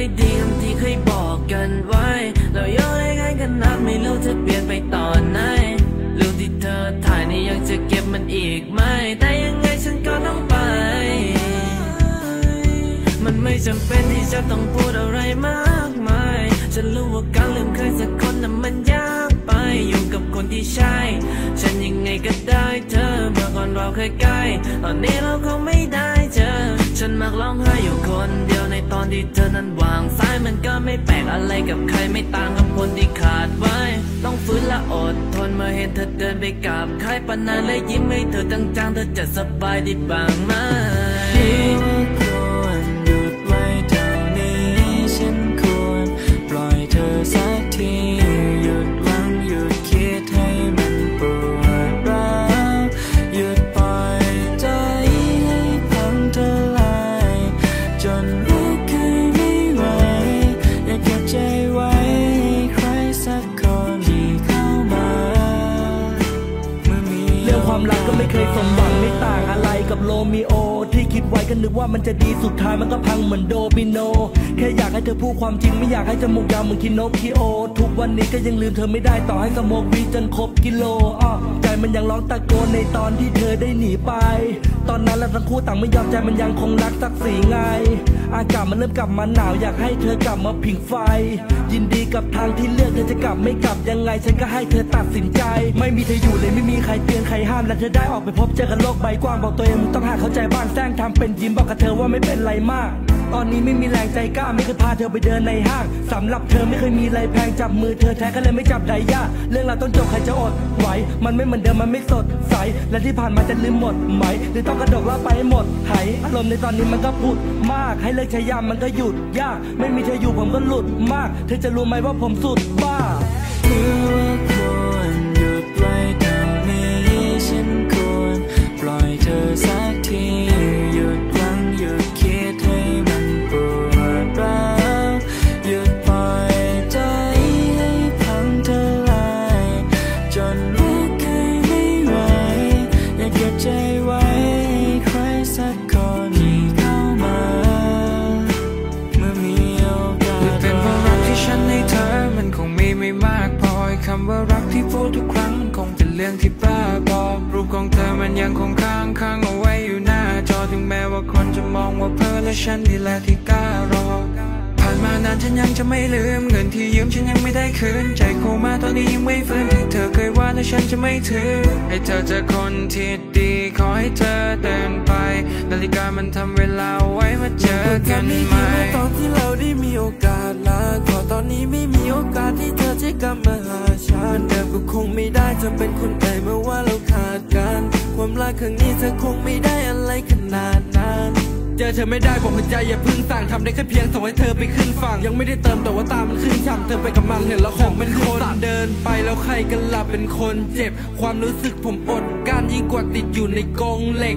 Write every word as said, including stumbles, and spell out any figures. ได้ดีคำที่เคยบอกกันไว้เราย้อนให้กันขนาดไม่รู้จะเปลี่ยนไปตอนไหนรูปที่เธอถ่ายนี่ยังจะเก็บมันอีกไหมแต่ยังไงฉันก็ต้องไปมันไม่จำเป็นที่จะต้องพูดอะไรมากมายฉันรู้ว่าการลืมใครสักคนนั้นมันยากไปอยู่กับคนที่ใช่ฉันยังไงก็ได้เธอเมื่อก่อนเราเคยใกล้ตอนนี้เราคงไม่ได้เจอฉันมักร้องไห้อยู่คนเดียวในตอนที่เธอนั้นวางสายมันก็ไม่แปลกอะไรกับใครไม่ต่างกับคนที่ขาดไว้ต้องฟื้นและอดทนเมื่อเห็นเธอเดินไปกับใครปานนั้นและยิ้มให้เธอจังๆเธอจะสบายดีบ้างไหมสักทีหยุดหวังหยุดคิดให้มันปวดร้าวหยุดปล่อยใจให้พังทลายจนรักใครไม่ไหวอยากเก็บใจไว้ให้ใครสักคนที่เข้ามาเมื่อมีเรื่องความรักก็ไม่เคยสมหวังไม่ต่างอะไรกับโรมิโอที่คิดไว้ก็นึกว่ามันจะดีสุดท้ายมันก็พังเหมือนโดมิโนแค่อยากให้เธอพูดความจริงไม่อยากให้จมูกยาวเหมือนคิโนคิโอทุกวันนี้ก็ยังลืมเธอไม่ได้ต่อให้สโมกวีจนครบกิโลอ้อใจมันยังร้องตะโกนในตอนที่เธอได้หนีไปตอนนั้นเราทั้งคู่ต่างไม่ยอมใจมันยังคงรักศักดิ์ศรีไงอากาศมันเริ่มกลับมาหนาวอยากให้เธอกลับมาผิงไฟยินดีกับทางที่เลือกเธอจะกลับไม่กลับยังไงฉันก็ให้เธอตัดสินใจไม่มีเธออยู่เลยไม่มีใครเตือนใครห้ามและเธอได้ออกไปพบเจอกันโลกใบกว้างบอกตัวเองต้องหาเข้าใจบ้างแซงทำเป็นยิ้มบอกกับเธอว่าไม่เป็นไรมากตอนนี้ไม่มีแรงใจกล้าไม่เคยพาเธอไปเดินในห้างสำหรับเธอไม่เคยมีอะไรแพงจับมือเธอแท้ก็เลยไม่จับได้ยากเรื่องเราต้องจบใครจะอดไหวมันไม่เหมือนเดิมมันไม่สดใสและที่ผ่านมาจะลืมหมดไหมหรือต้องกระโดดล่าไปหมดหายอารมณ์ในตอนนี้มันก็พูดมากให้เลิกใช้ยามมันก็หยุดยากไม่มีเธออยู่ผมก็หลุดมากเธอจะรู้ไหมว่าผมสุดบ้าคำว่ารักที่พูดทุกครั้งมันคงเป็นเรื่องที่บ้าบอรูปของเธอมันยังคงค้างค้างเอาไว้อยู่หน้าจอถึงแม้ว่าคนจะมองว่าเพ้อและฉันนี่แหละที่กล้ารอผ่านมานานฉันยังจะไม่ลืมเงินที่ยืมฉันยังไม่ได้คืนใจโคม่าตอนนี้ยังไม่ฟื้นที่เธอเคยว่าและฉันจะไม่ถือให้เธอเจอคนที่ดีขอให้เธอเดินไปนาฬิกามันทำเวลาไว้มาเจอกันไหมตอนที่เราได้มีโอกาสลาขอตอนนี้ไม่มีโอกาสที่เธอจะกลับมาหาฉันแต่ก็คงไม่ได้จะเป็นคนใดเมื่อว่าเราขาดกันความรักครั้งนี้เธอคงไม่ได้อะไรขนาดนั้นเจอเธอไม่ได้บอกหัวใจอย่าพึ่งสั่งทำได้แค่เพียงส่งให้เธอไปขึ้นฝั่งยังไม่ได้เติมแต่ว่าตามันขึ้นช่างเธอไปกับมันเห็นแล้วของเป็นคนเดินไปแล้วใครกันล่ะเป็นคนเจ็บความรู้สึกผมอดการยิ่งกว่าติดอยู่ในกรงเหล็ก